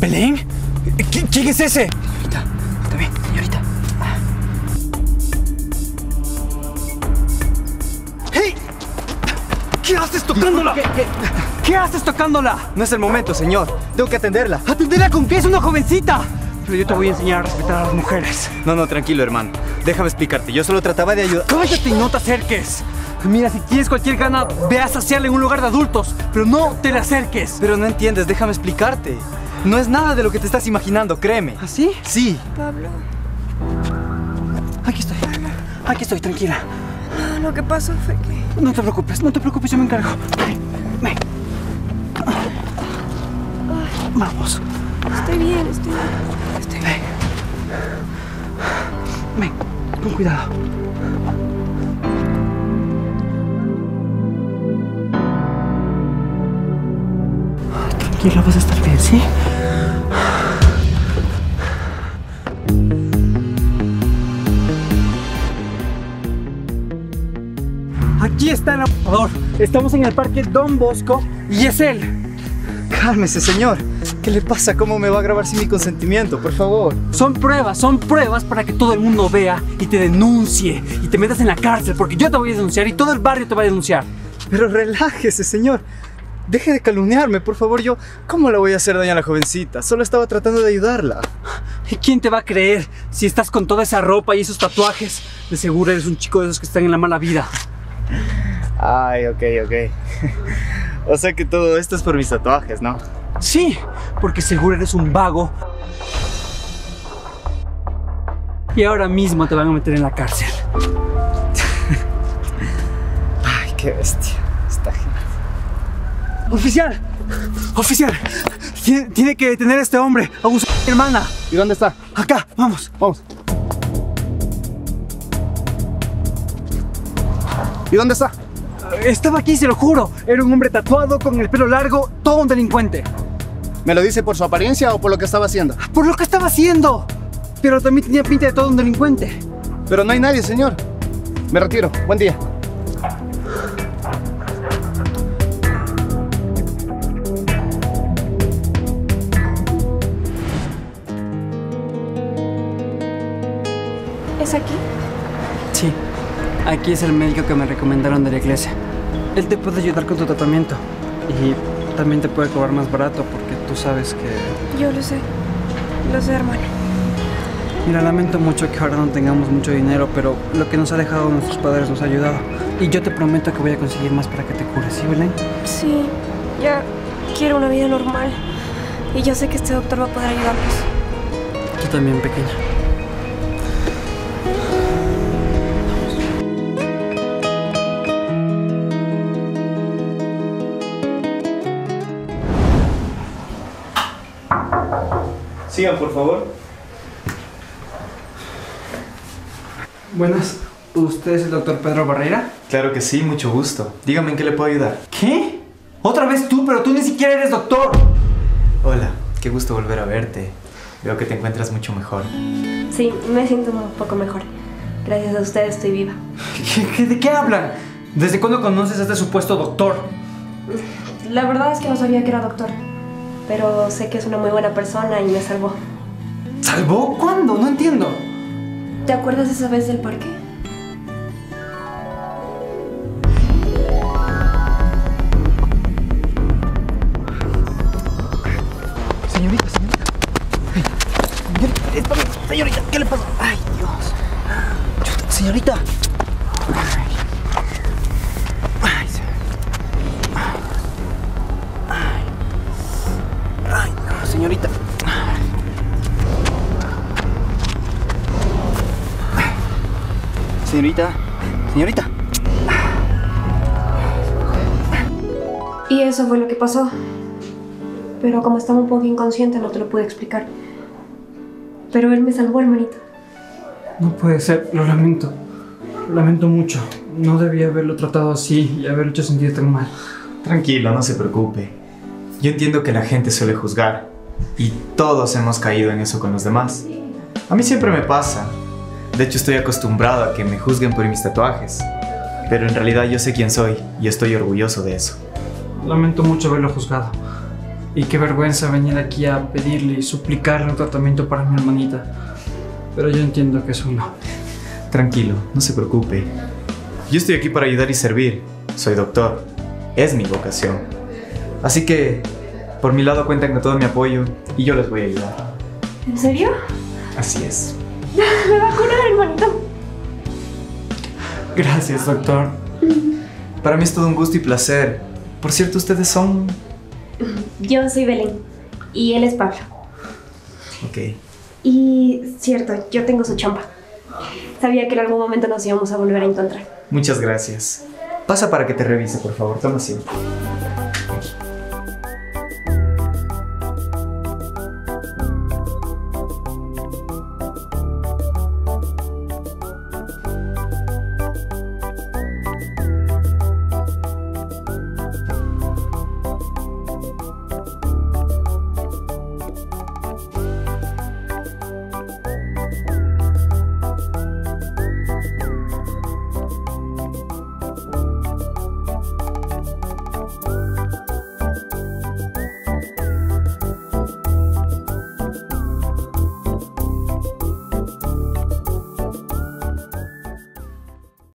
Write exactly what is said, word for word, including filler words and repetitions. ¿Belén? ¿Quién es ese? Señorita, también, señorita. ¡Hey! ¿Qué haces tocándola? ¿Qué, qué, ¿Qué haces tocándola? No es el momento, señor. Tengo que atenderla. ¿Atenderla con qué? Es una jovencita. Pero yo te voy a enseñar a respetar a las mujeres. No, no, tranquilo, hermano. Déjame explicarte. Yo solo trataba de ayudar. ¡Cállate y no te acerques! Mira, si tienes cualquier gana, ve a saciarla en un lugar de adultos, pero no te le acerques. Pero no entiendes, déjame explicarte. No es nada de lo que te estás imaginando, créeme. ¿Ah, sí? Sí. Pablo. Aquí estoy. Aquí estoy, tranquila. No, lo que pasó fue que... No te preocupes, no te preocupes, yo me encargo. Ven, ven. Vamos. Estoy bien, estoy bien. Estoy bien. Ven, ven, con cuidado. Tranquila, vas a estar bien, ¿sí? Aquí está el abusador. Estamos en el parque Don Bosco y es él. Cálmese, señor. ¿Qué le pasa? ¿Cómo me va a grabar sin mi consentimiento? Por favor. Son pruebas, son pruebas para que todo el mundo vea y te denuncie y te metas en la cárcel, porque yo te voy a denunciar y todo el barrio te va a denunciar. Pero relájese, señor. Deje de calumniarme, por favor. Yo, ¿cómo le voy a hacer daño a la jovencita? Solo estaba tratando de ayudarla. ¿Y quién te va a creer si estás con toda esa ropa y esos tatuajes? De seguro eres un chico de esos que están en la mala vida. Ay, ok, ok. O sea que todo esto es por mis tatuajes, ¿no? Sí, porque seguro eres un vago. Y ahora mismo te van a meter en la cárcel. Ay, qué bestia. Está genial. ¡Oficial! ¡Oficial! Tiene, tiene que detener a este hombre. Abusó de mi hermana. ¿Y dónde está? Acá, vamos. Vamos. ¿Y dónde está? Estaba aquí, se lo juro. Era un hombre tatuado, con el pelo largo, todo un delincuente. ¿Me lo dice por su apariencia o por lo que estaba haciendo? ¡Por lo que estaba haciendo! Pero también tenía pinta de todo un delincuente. Pero no hay nadie, señor. Me retiro. Buen día. ¿Es aquí? Sí, aquí es el médico que me recomendaron de la iglesia. Él te puede ayudar con tu tratamiento y también te puede cobrar más barato, porque tú sabes que... Yo lo sé, lo sé, hermano. Mira, lamento mucho que ahora no tengamos mucho dinero, pero lo que nos ha dejado nuestros padres nos ha ayudado. Y yo te prometo que voy a conseguir más para que te cures, ¿sí, Belén? Sí, ya quiero una vida normal y yo sé que este doctor va a poder ayudarnos. Yo también, pequeña. Sigan, por favor. Buenas. ¿Usted es el doctor Pedro Barrera? Claro que sí, mucho gusto. Dígame en qué le puedo ayudar. ¿Qué? ¿Otra vez tú? Pero tú ni siquiera eres doctor. Hola, qué gusto volver a verte. Veo que te encuentras mucho mejor. Sí, me siento un poco mejor. Gracias a usted estoy viva. ¿Qué, qué, ¿De qué hablan? ¿Desde cuándo conoces a este supuesto doctor? La verdad es que no sabía que era doctor. Pero sé que es una muy buena persona y me salvó. ¿Salvó? ¿Cuándo? No entiendo. ¿Te acuerdas esa vez del parque? Señorita, señorita. Ay, señorita, señorita, ¿qué le pasa? Ay, Dios. Chuta, señorita. Señorita. Señorita. Señorita. Y eso fue lo que pasó. Pero como estaba un poco inconsciente no te lo pude explicar. Pero él me salvó, hermanito. No puede ser, lo lamento. Lo lamento mucho. No debía haberlo tratado así y haberlo hecho sentir tan mal. Tranquilo, no se preocupe. Yo entiendo que la gente suele juzgar. Y todos hemos caído en eso con los demás. A mí siempre me pasa. De hecho, estoy acostumbrado a que me juzguen por mis tatuajes. Pero en realidad yo sé quién soy y estoy orgulloso de eso. Lamento mucho haberlo juzgado. Y qué vergüenza venir aquí a pedirle y suplicarle un tratamiento para mi hermanita. Pero yo entiendo que es un no. Tranquilo, no se preocupe. Yo estoy aquí para ayudar y servir. Soy doctor. Es mi vocación. Así que, por mi lado, cuentan con todo mi apoyo y yo les voy a ayudar. ¿En serio? Así es. Me va a curar, hermanito. Gracias, doctor. Para mí es todo un gusto y placer. Por cierto, ustedes son... Yo soy Belén y él es Pablo. Ok. Y cierto, yo tengo su chompa. Sabía que en algún momento nos íbamos a volver a encontrar. Muchas gracias. Pasa para que te revise, por favor. Toma asiento.